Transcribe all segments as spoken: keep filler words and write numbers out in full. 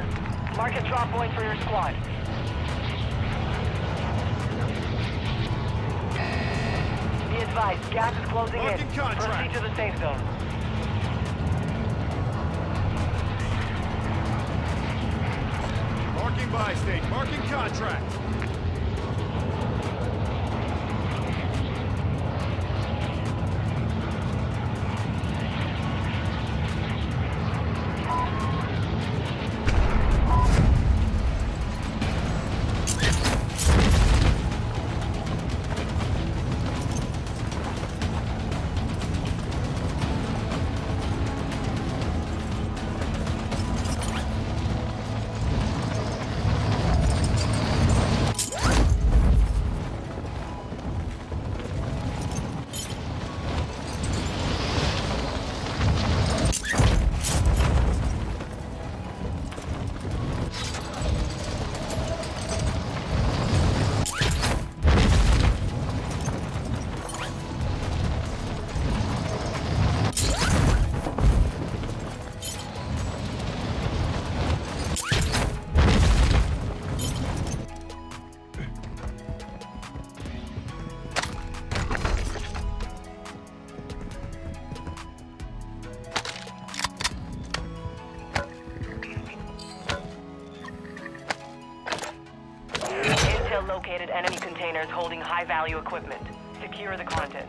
Roger. Mark a drop point for your squad. Be advised, gas is closing in. Proceed to the safe zone. Marking by state. Marking contract. Located enemy containers holding high-value equipment. Secure the contents.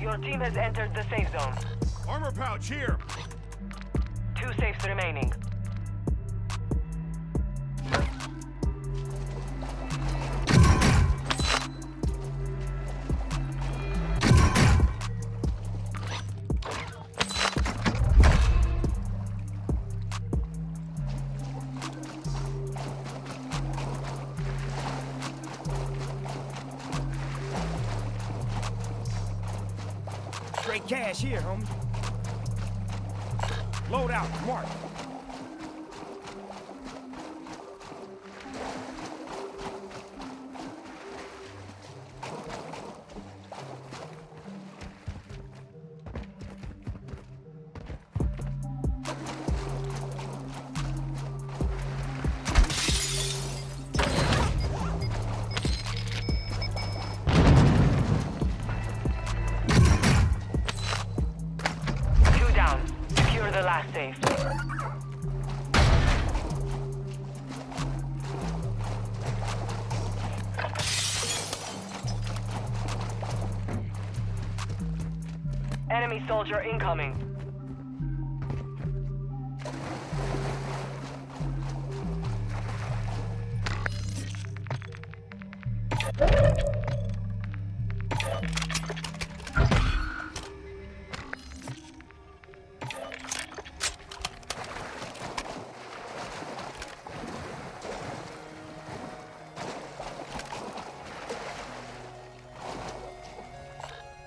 Your team has entered the safe zone. Armor pouch here. Two safes remaining. Straight cash here, homie. Load out, mark. Enemy soldier incoming.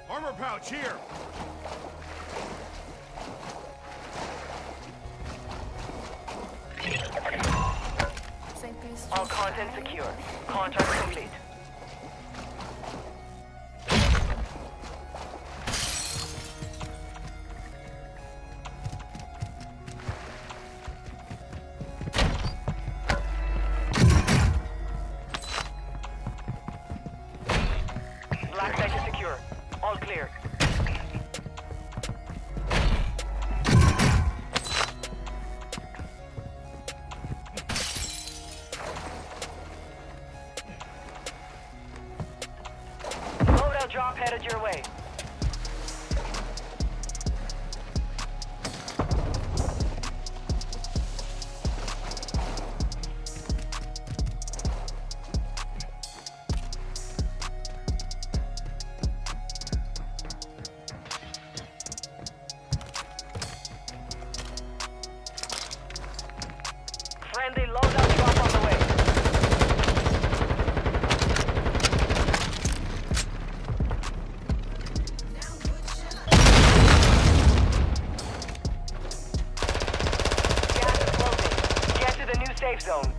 Armor pouch here. All content secure. Contract complete. Black site is secure. All clear. Drop headed your way. Friendly loadout drop on the way. Safe zone.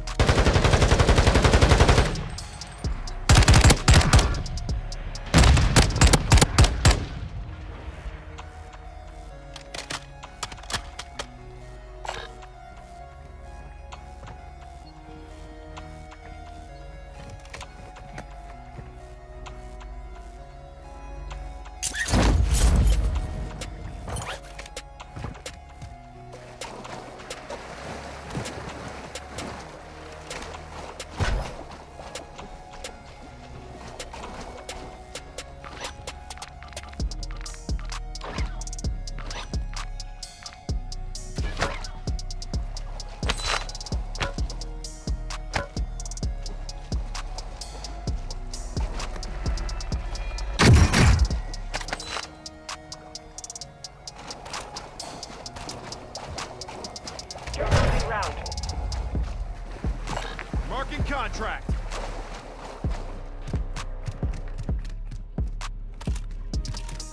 Marking contract.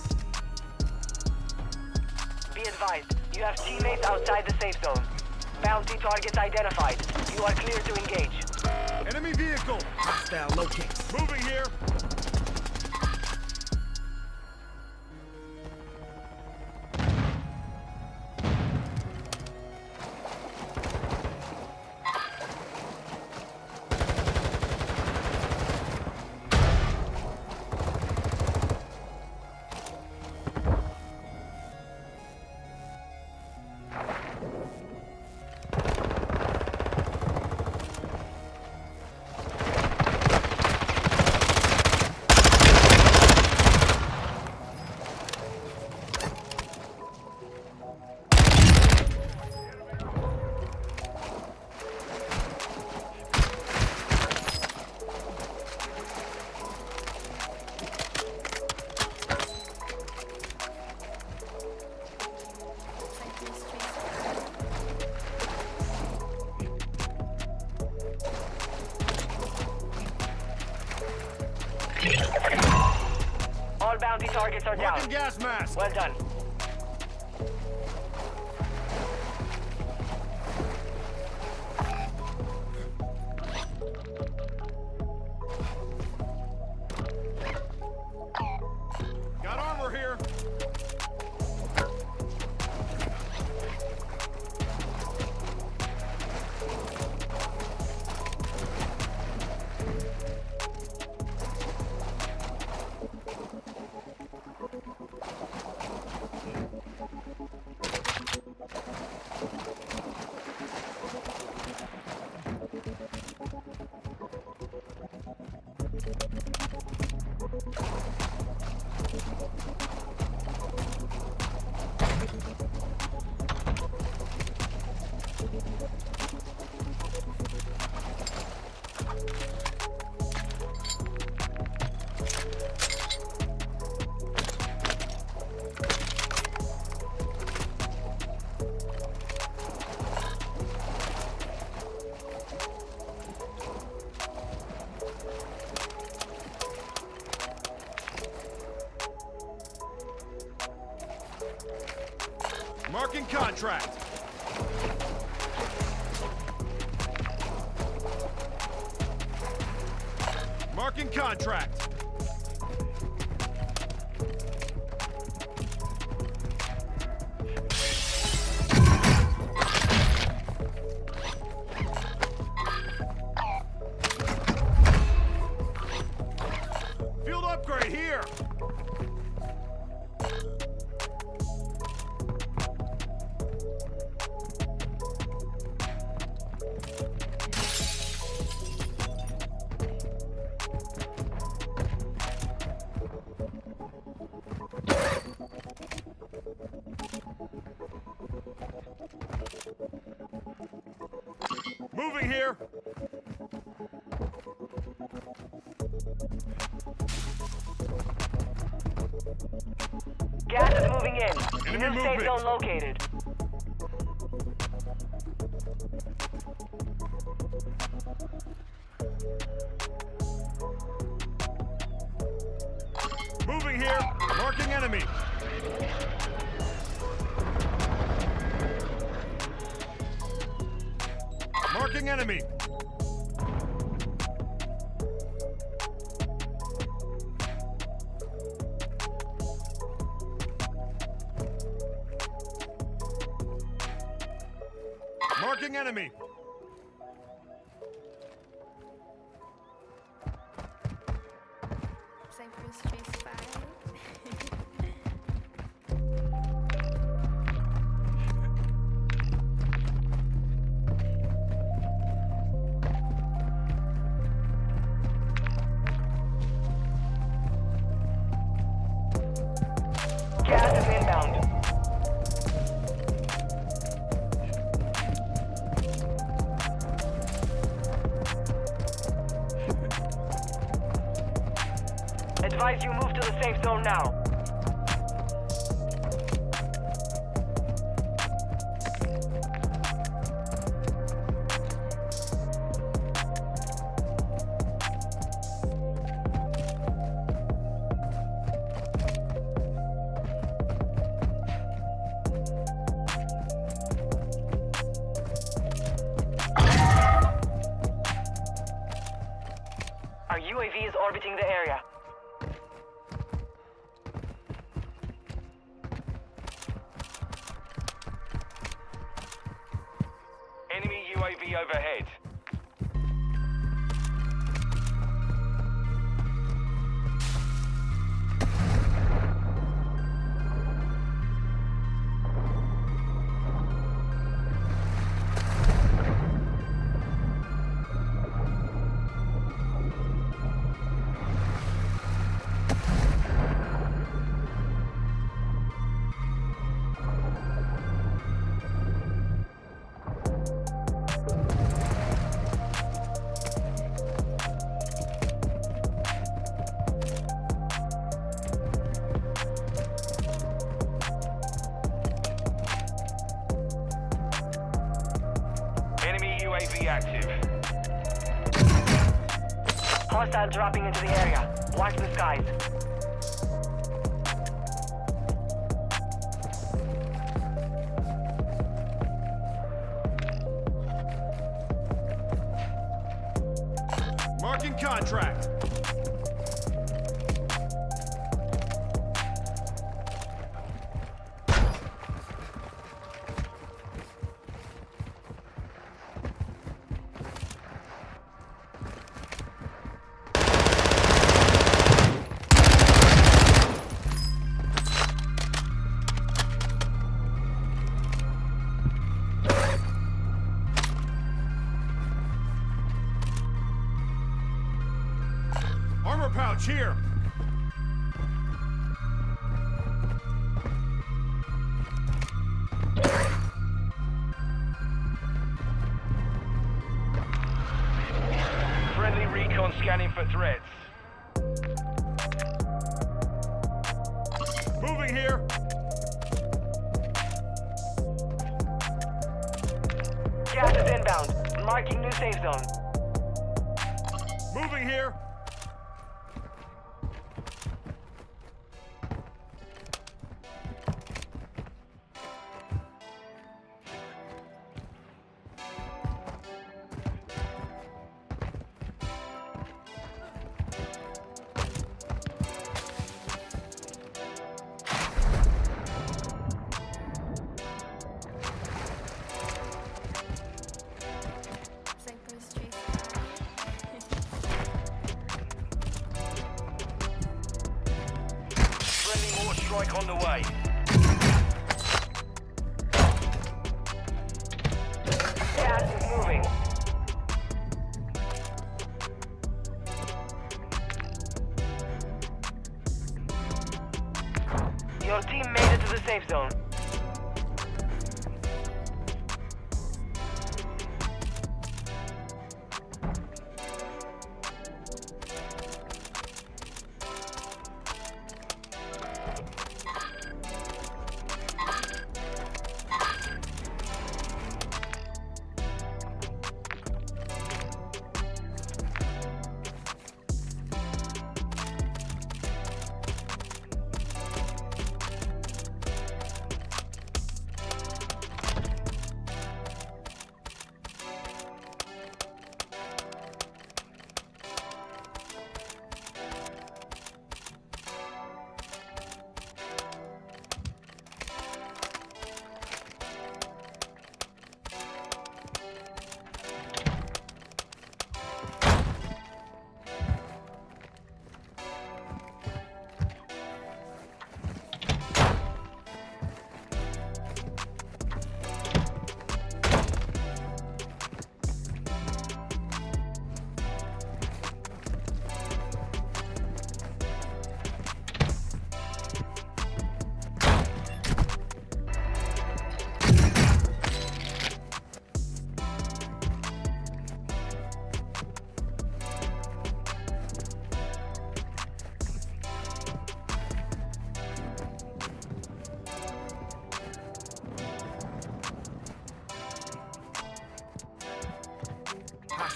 Be advised, you have teammates outside the safe zone. Bounty targets identified. You are clear to engage. Enemy vehicle. Hostile located. Moving here. All bounty targets are down. Marking gas mask. Well done. Got armor here. Marking contract. Marking contract. Field upgrade here. Moving here. Gas is moving in. New safe zone located. Moving here. Marking enemy. Marking enemy. Marking enemy. Advise you move to the safe zone now. Our U A V is orbiting the area. Enemy U A V overhead. U A V active. Hostile dropping into the area. Watch the skies. Marking contract. Armor pouch here. Friendly recon scanning for threats. Moving here. Gas is inbound. Marking new safe zone. Moving here. Escort strike on the way. Gas is moving. Your team made it to the safe zone.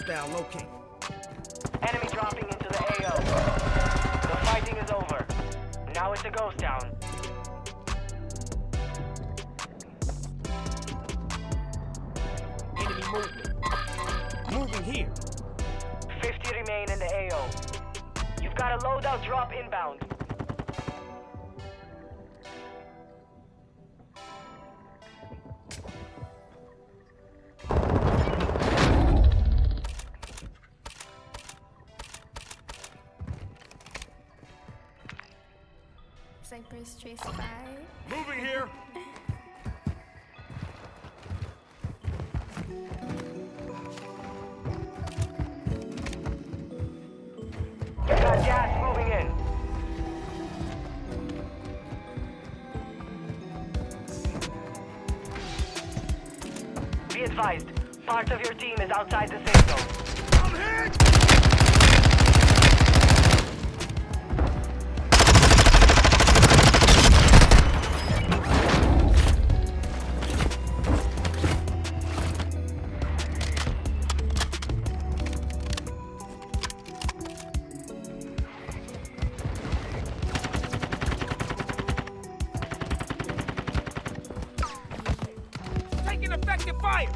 Down, locate. Enemy dropping into the A O. The fighting is over. Now it's a ghost town. Enemy movement. Moving here. fifty remain in the A O. You've got a loadout drop inbound. Cypress Trace five. Moving here! You got gas moving in. Be advised, part of your team is outside the safe zone. I'm hit! Effective fire!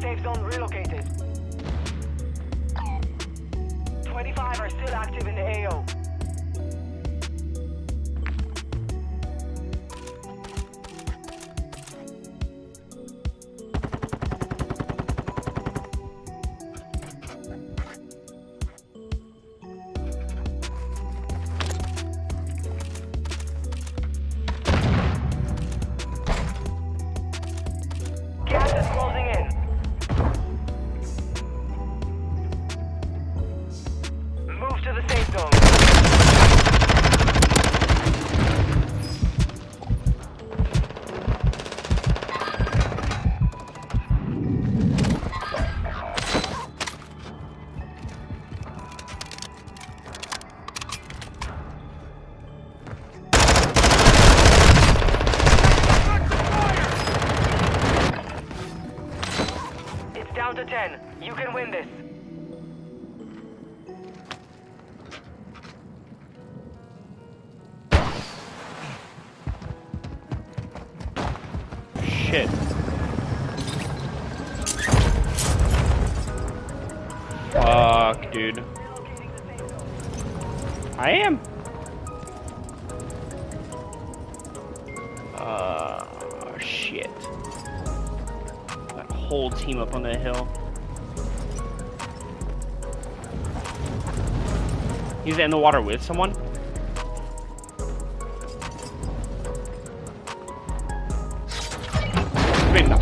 Safe zone relocated. twenty-five are still active in the A O. Down to ten. You can win this. dude. I am. Uh, shit. That whole team up on the hill. He's in the water with someone.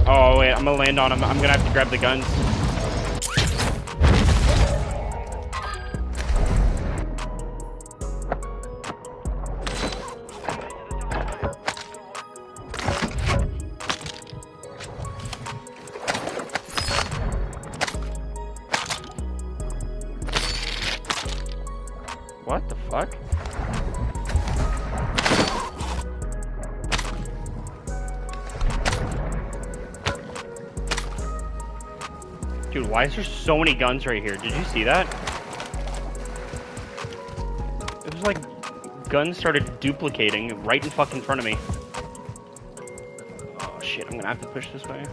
Oh wait, I'm gonna land on him. I'm gonna have to grab the guns. What the fuck? Dude, why is there so many guns right here? Did you see that? It was like guns started duplicating right in fucking front of me. Oh shit, I'm gonna have to push this way.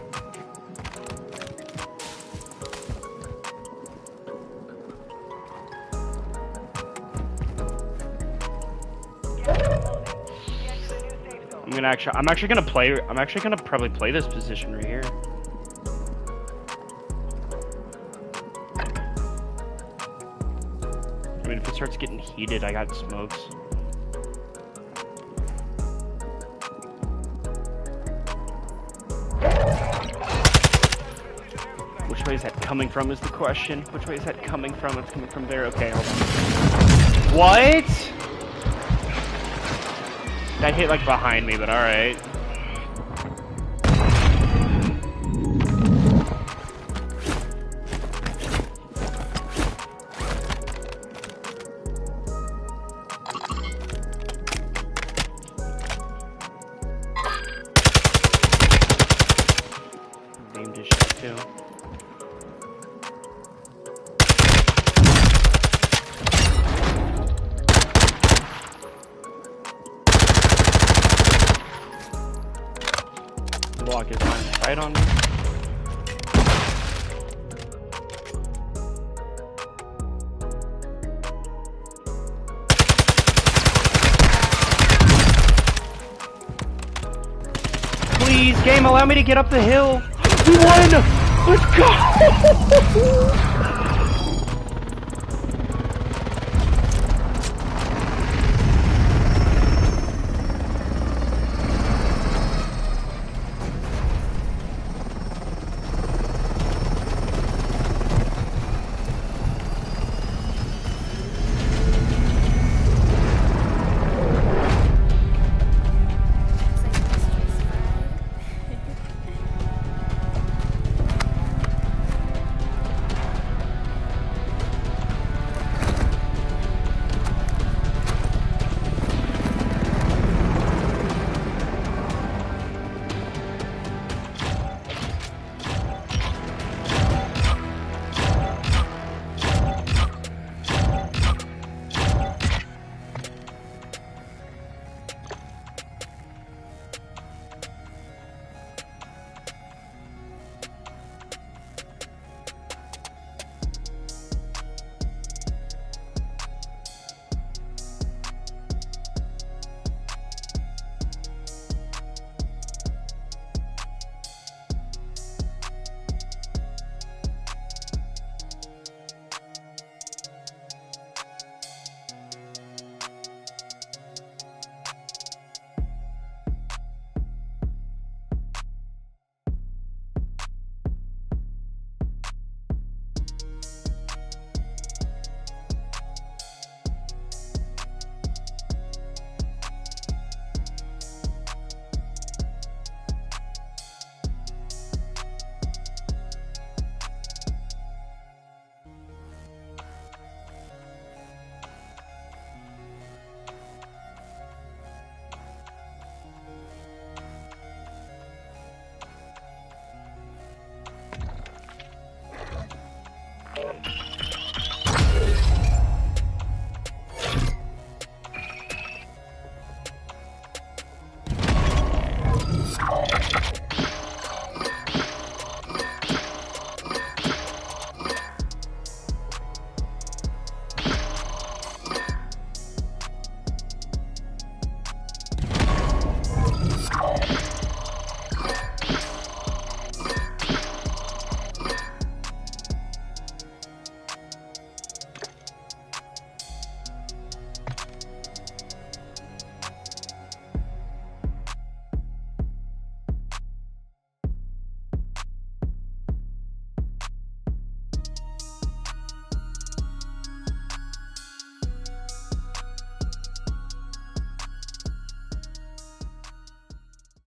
I'm gonna actually, I'm actually gonna play, I'm actually gonna probably play this position right here. I mean, if it starts getting heated, I got smokes. Which way is that coming from is the question. Which way is that coming from? It's coming from there. Okay, hold on. What? That hit like behind me, but alright. Block is right on me. Please, game, allow me to get up the hill. We won! Let's go!